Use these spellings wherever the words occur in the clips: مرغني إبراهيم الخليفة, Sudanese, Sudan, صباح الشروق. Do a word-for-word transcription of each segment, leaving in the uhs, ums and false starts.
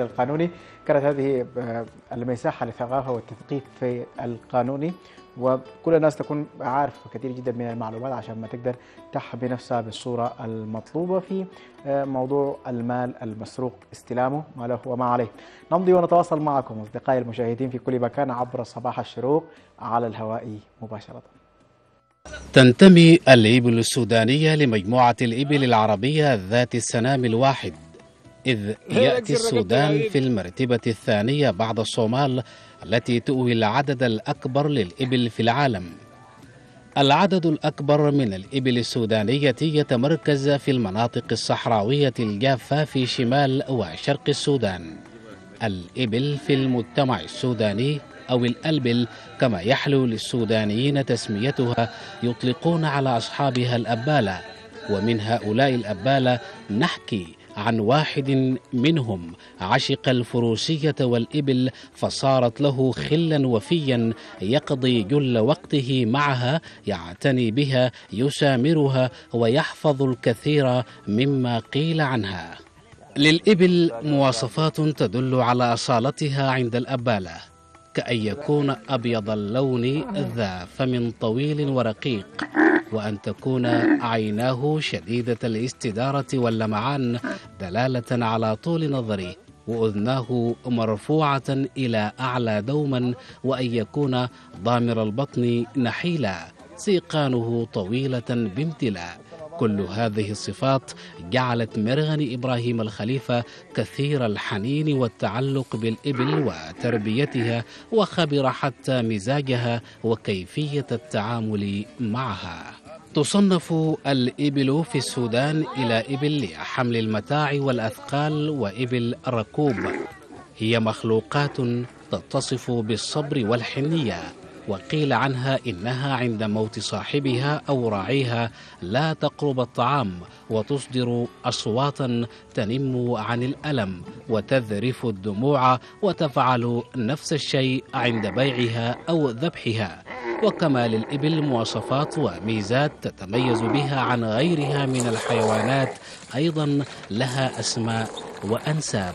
القانوني كانت هذه المساحة للثقافة والتثقيف في القانوني، وكل الناس تكون عارفة كثير جدا من المعلومات عشان ما تقدر تحمي نفسها بالصورة المطلوبة في موضوع المال المسروق، استلامه ما له وما عليه. نمضي ونتواصل معكم أصدقائي المشاهدين في كل مكان عبر صباح الشروق على الهواء مباشرة. تنتمي الإبل السودانية لمجموعة الإبل العربية ذات السنام الواحد، إذ يأتي السودان في المرتبة الثانية بعد الصومال التي تؤوي العدد الأكبر للإبل في العالم. العدد الأكبر من الإبل السودانية يتمركز في المناطق الصحراوية الجافة في شمال وشرق السودان. الإبل في المجتمع السوداني أو الألبل كما يحلو للسودانيين تسميتها يطلقون على أصحابها الأبالة، ومن هؤلاء الأبالة نحكي عن واحد منهم عشق الفروسية والإبل فصارت له خلا وفيا، يقضي جل وقته معها، يعتني بها، يسامرها، ويحفظ الكثير مما قيل عنها. للإبل مواصفات تدل على أصالتها عند الأبالة، كأن يكون أبيض اللون ذا فم طويل ورقيق، وأن تكون عيناه شديدة الاستدارة واللمعان دلالة على طول نظره، وأذناه مرفوعة إلى أعلى دوما، وأن يكون ضامر البطن نحيلا، سيقانه طويلة بامتلاء. كل هذه الصفات جعلت مرغني إبراهيم الخليفة كثير الحنين والتعلق بالإبل وتربيتها، وخبر حتى مزاجها وكيفية التعامل معها. تصنف الإبل في السودان إلى إبل لحمل المتاع والأثقال وإبل ركوب. هي مخلوقات تتصف بالصبر والحنية، وقيل عنها إنها عند موت صاحبها أو راعيها لا تقرب الطعام، وتصدر أصواتا تنم عن الألم، وتذرف الدموع، وتفعل نفس الشيء عند بيعها أو ذبحها. وكما للإبل مواصفات وميزات تتميز بها عن غيرها من الحيوانات، أيضا لها أسماء وأنساب.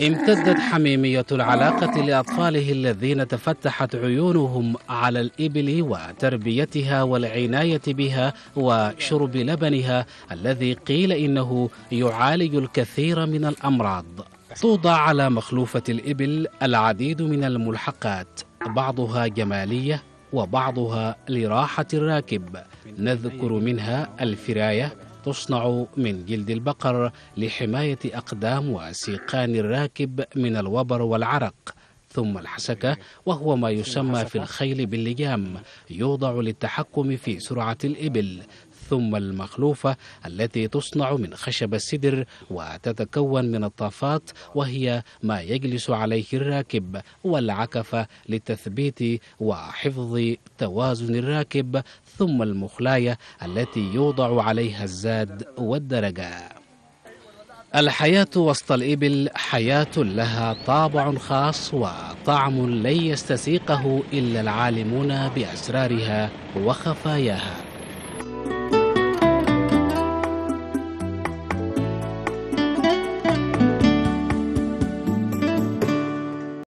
امتدت حميمية العلاقة لأطفاله الذين تفتحت عيونهم على الإبل وتربيتها والعناية بها وشرب لبنها الذي قيل إنه يعالج الكثير من الأمراض. توضع على مخلوفة الإبل العديد من الملحقات، بعضها جمالية وبعضها لراحة الراكب. نذكر منها الفراية، تصنع من جلد البقر لحماية أقدام وسيقان الراكب من الوبر والعرق، ثم الحسكة وهو ما يسمى في الخيل باللجام، يوضع للتحكم في سرعة الإبل، ثم المخلوفة التي تصنع من خشب السدر وتتكون من الطافات وهي ما يجلس عليه الراكب، والعكفة للتثبيت وحفظ توازن الراكب، ثم المخلاية التي يوضع عليها الزاد والدرجة. الحياة وسط الإبل حياة لها طابع خاص وطعم لن يستسيقه إلا العالمون بأسرارها وخفاياها.